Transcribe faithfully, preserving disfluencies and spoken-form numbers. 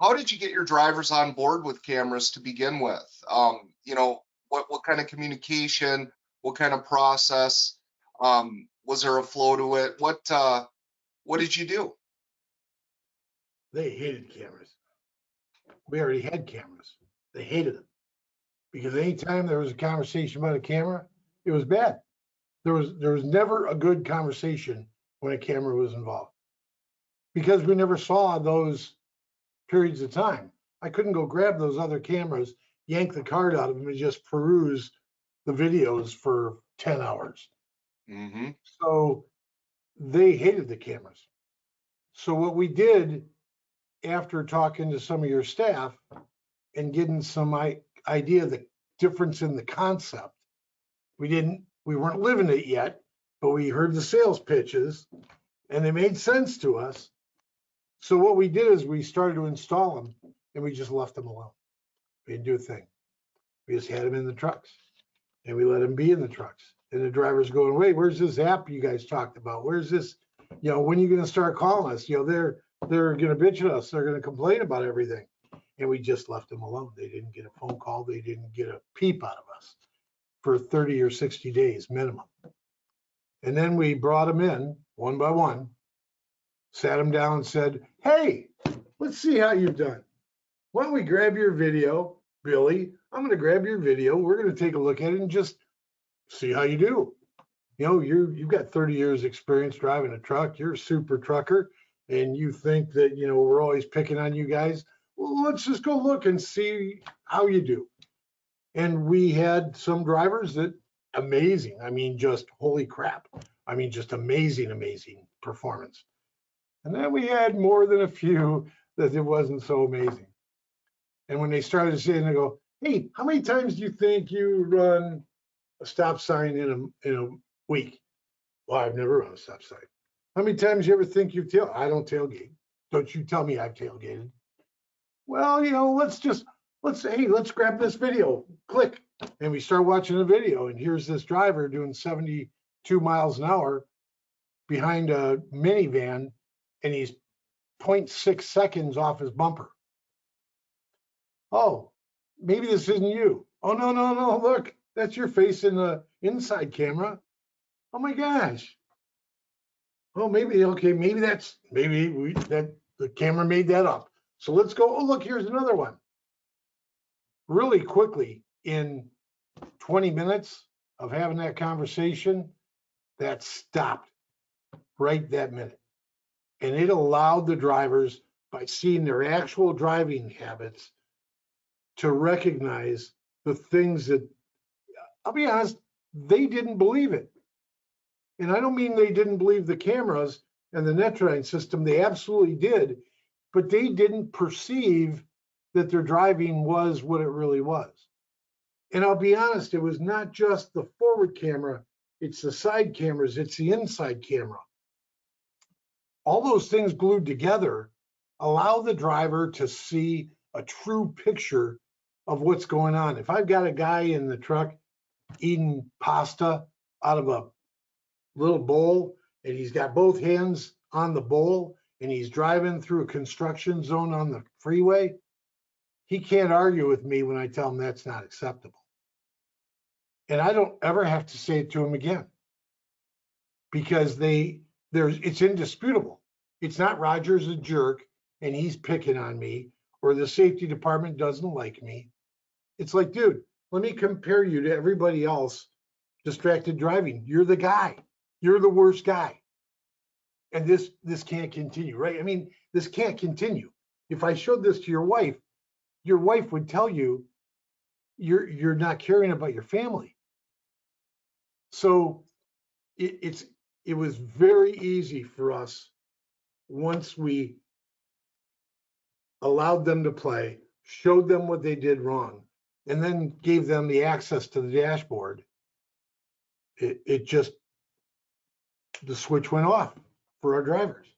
how did you get your drivers on board with cameras to begin with? Um, you know, what, what kind of communication, what kind of process, um, was there a flow to it? What, uh, what did you do? They hated cameras. We already had cameras. They hated them because anytime there was a conversation about a camera, it was bad. There was, there was never a good conversation when a camera was involved because we never saw those periods of time. I couldn't go grab those other cameras, yank the card out of them, and just peruse the videos for ten hours. Mm-hmm. So they hated the cameras. So what we did after talking to some of your staff and getting some idea of the difference in the concept, we didn't, we weren't living it yet, but we heard the sales pitches and they made sense to us. So what we did is we started to install them and we just left them alone. We didn't do a thing. We just had them in the trucks and we let them be in the trucks. And the driver's going, wait, where's this app you guys talked about? Where's this, you know, when are you going to start calling us? You know, they're, they're going to bitch at us. They're going to complain about everything. And we just left them alone. They didn't get a phone call. They didn't get a peep out of us for thirty or sixty days minimum. And then we brought them in one by one, sat him down and said, hey, let's see how you've done. Why don't we grab your video, Billy? I'm going to grab your video. We're going to take a look at it and just see how you do. You know, you're, you've got thirty years experience driving a truck. You're a super trucker. And you think that, you know, we're always picking on you guys. Well, let's just go look and see how you do. And we had some drivers that amazing. I mean, just holy crap. I mean, just amazing, amazing performance. And then we had more than a few that it wasn't so amazing. And when they started to say, and they go, hey, how many times do you think you run a stop sign in a, in a week? Well, I've never run a stop sign. How many times do you ever think you've tailgated? I don't tailgate. Don't you tell me I've tailgated. Well, you know, let's just, let's say, hey, let's grab this video, click. And we start watching the video. And here's this driver doing seventy-two miles an hour behind a minivan. And he's zero point six seconds off his bumper. Oh, maybe this isn't you. Oh, no, no, no, look, that's your face in the inside camera. Oh my gosh. Oh, maybe, okay, maybe that's, maybe we, that the camera made that up. So let's go, oh, look, here's another one. Really quickly, in twenty minutes of having that conversation, that stopped right that minute. And it allowed the drivers, by seeing their actual driving habits, to recognize the things that, I'll be honest, they didn't believe it. And I don't mean they didn't believe the cameras and the Netradyne system. They absolutely did. But they didn't perceive that their driving was what it really was. And I'll be honest, it was not just the forward camera. It's the side cameras. It's the inside camera. All those things glued together allow the driver to see a true picture of what's going on. If I've got a guy in the truck eating pasta out of a little bowl, and he's got both hands on the bowl, and he's driving through a construction zone on the freeway, he can't argue with me when I tell him that's not acceptable. And I don't ever have to say it to him again, because they... There's, it's indisputable. It's not Roger's a jerk and he's picking on me, or the safety department doesn't like me. It's like, dude, let me compare you to everybody else distracted driving. You're the guy. You're the worst guy. And this this can't continue, right? I mean, this can't continue. If I showed this to your wife, your wife would tell you you're you're not caring about your family. So it, it's It was very easy for us once we allowed them to play, showed them what they did wrong, and then gave them the access to the dashboard. It, it just, the switch went off for our drivers.